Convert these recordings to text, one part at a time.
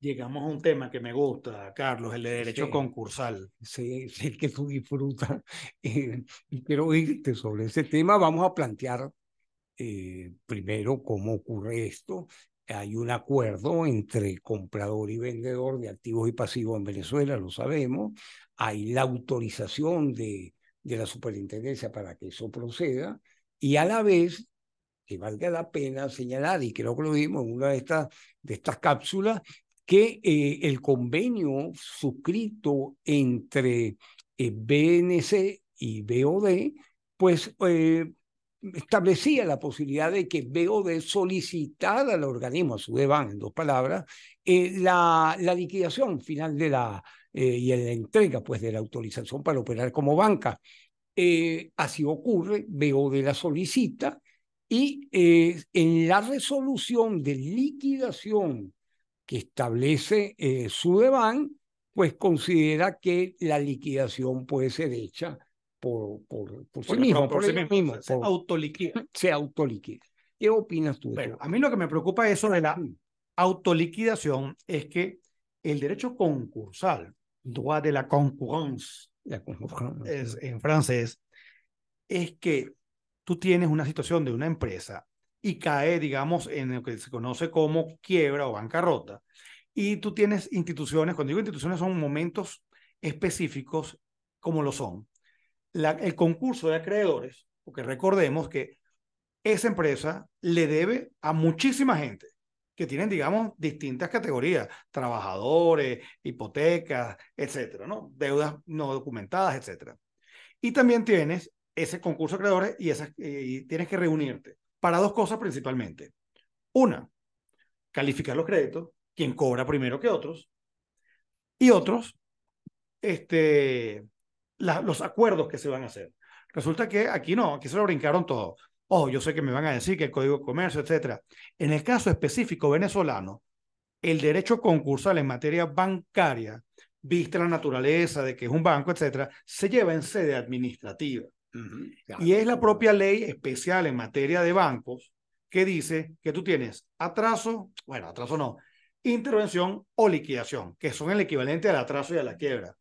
Llegamos a un tema que me gusta, Carlos, el de derecho concursal. Sí, sé que tú disfrutas. Quiero oírte sobre ese tema. Vamos a plantear primero cómo ocurre esto. Hay un acuerdo entre comprador y vendedor de activos y pasivos en Venezuela, lo sabemos. Hay la autorización de la superintendencia para que eso proceda. Y a la vez, que valga la pena señalar, y creo que lo vimos en una de estas cápsulas, que el convenio suscrito entre BNC y BOD, pues establecía la posibilidad de que BOD solicitara al organismo, a SUDEBAN, en dos palabras, la liquidación final de la y la entrega pues, de la autorización para operar como banca. Así ocurre, BOD la solicita, y en la resolución de liquidación que establece SUDEBAN, pues considera que la liquidación puede ser hecha por sí mismo. Se autoliquida. Se autoliquida. ¿Qué opinas tú? Bueno, a mí lo que me preocupa eso de la autoliquidación es que el derecho concursal, droit de la concurrence es, en francés, es que tú tienes una situación de una empresa y cae, digamos, en lo que se conoce como quiebra o bancarrota. Y tú tienes instituciones, cuando digo instituciones son momentos específicos como lo son. El concurso de acreedores, porque recordemos que esa empresa le debe a muchísima gente que tienen, digamos, distintas categorías, trabajadores, hipotecas, etcétera, ¿no? Deudas no documentadas, etcétera. Y también tienes ese concurso de acreedores y tienes que reunirte para dos cosas principalmente. Una, calificar los créditos, quien cobra primero que otros, y otros, los acuerdos que se van a hacer. Resulta que aquí no, aquí se lo brincaron todo. Oh, yo sé que me van a decir que el Código de Comercio, etc. En el caso específico venezolano, el derecho concursal en materia bancaria, vista la naturaleza de que es un banco, etc., se lleva en sede administrativa. Y es la propia ley especial en materia de bancos que dice que tú tienes atraso, bueno, atraso no, intervención o liquidación, que son el equivalente al atraso y a la quiebra,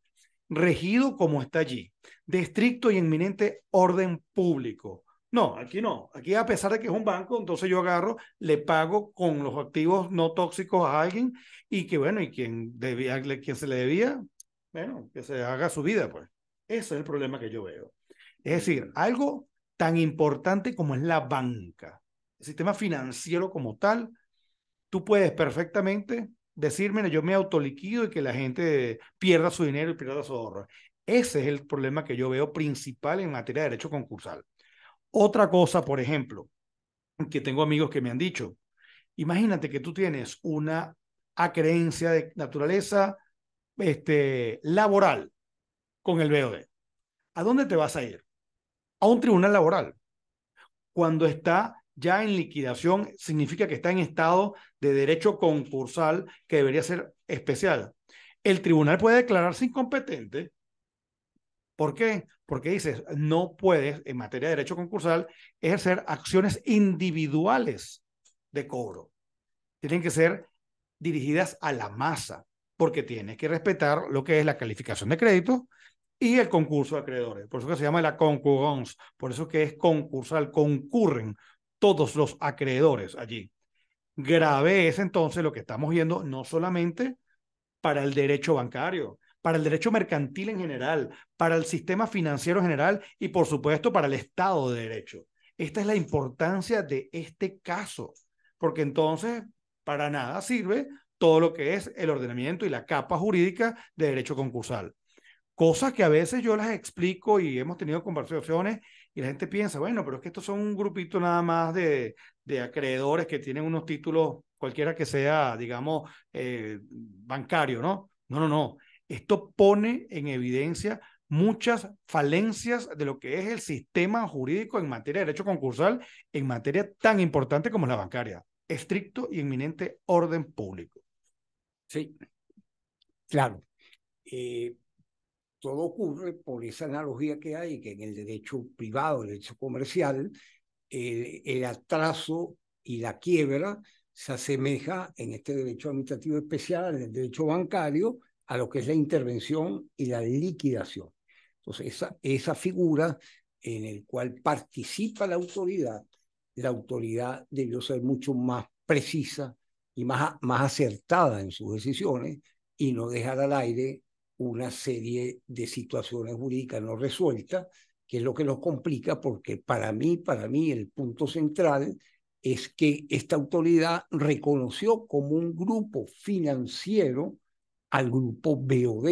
regido como está allí, de estricto y inminente orden público. No, aquí no, aquí a pesar de que es un banco, entonces yo agarro, le pago con los activos no tóxicos a alguien y que bueno, y quien se le debía, bueno, que se haga su vida, pues. Ese es el problema que yo veo. Es decir, algo tan importante como es la banca, el sistema financiero como tal, tú puedes perfectamente decir, mira, yo me autoliquido y que la gente pierda su dinero y pierda su ahorro. Ese es el problema que yo veo principal en materia de derecho concursal. Otra cosa, por ejemplo, que tengo amigos que me han dicho, imagínate que tú tienes una acreencia de naturaleza laboral con el BOD. ¿A dónde te vas a ir? A un tribunal laboral. Cuando está ya en liquidación, significa que está en estado de derecho concursal que debería ser especial. El tribunal puede declararse incompetente. ¿Por qué? Porque dices, no puedes, en materia de derecho concursal, ejercer acciones individuales de cobro. Tienen que ser dirigidas a la masa, porque tienes que respetar lo que es la calificación de crédito y el concurso de acreedores. Por eso que se llama la concurrence, por eso que es concursal, concurren todos los acreedores allí. Grave es entonces lo que estamos viendo, no solamente para el derecho bancario, para el derecho mercantil en general, para el sistema financiero en general y por supuesto para el Estado de Derecho. Esta es la importancia de este caso, porque entonces para nada sirve todo lo que es el ordenamiento y la capa jurídica de derecho concursal. Cosas que a veces yo las explico y hemos tenido conversaciones y la gente piensa, bueno, pero es que estos son un grupito nada más de acreedores que tienen unos títulos, cualquiera que sea, digamos, bancario, ¿no? No, no, no. Esto pone en evidencia muchas falencias de lo que es el sistema jurídico en materia de derecho concursal, en materia tan importante como la bancaria. Estricto y inminente orden público. Sí, claro. Todo ocurre por esa analogía que hay, que en el derecho privado, el derecho comercial, el atraso y la quiebra se asemeja en este derecho administrativo especial, en el derecho bancario, a lo que es la intervención y la liquidación. Entonces, esa figura en el cual participa la autoridad debió ser mucho más precisa y más acertada en sus decisiones y no dejar al aire una serie de situaciones jurídicas no resueltas, que es lo que nos complica, porque para mí el punto central es que esta autoridad reconoció como un grupo financiero al grupo BOD,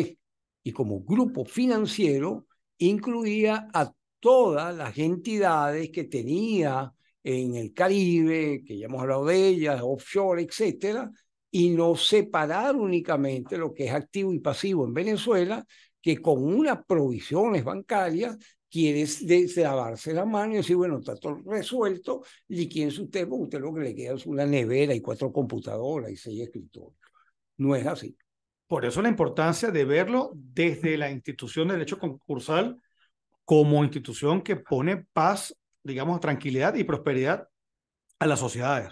y como grupo financiero incluía a todas las entidades que tenía en el Caribe, que ya hemos hablado de ellas, offshore, etcétera, y no separar únicamente lo que es activo y pasivo en Venezuela, que con unas provisiones bancarias quieres lavarse la mano y decir, bueno, está todo resuelto, liquídense ustedes, porque usted lo que le queda es una nevera y 4 computadoras y 6 escritorios. No es así. Por eso la importancia de verlo desde la institución de derecho concursal como institución que pone paz, digamos, tranquilidad y prosperidad a las sociedades.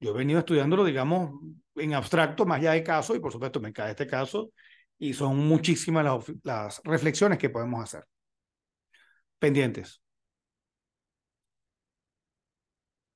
Yo he venido estudiándolo, digamos, en abstracto, más allá de casos, y por supuesto me cae este caso, y son muchísimas las reflexiones que podemos hacer. Pendientes.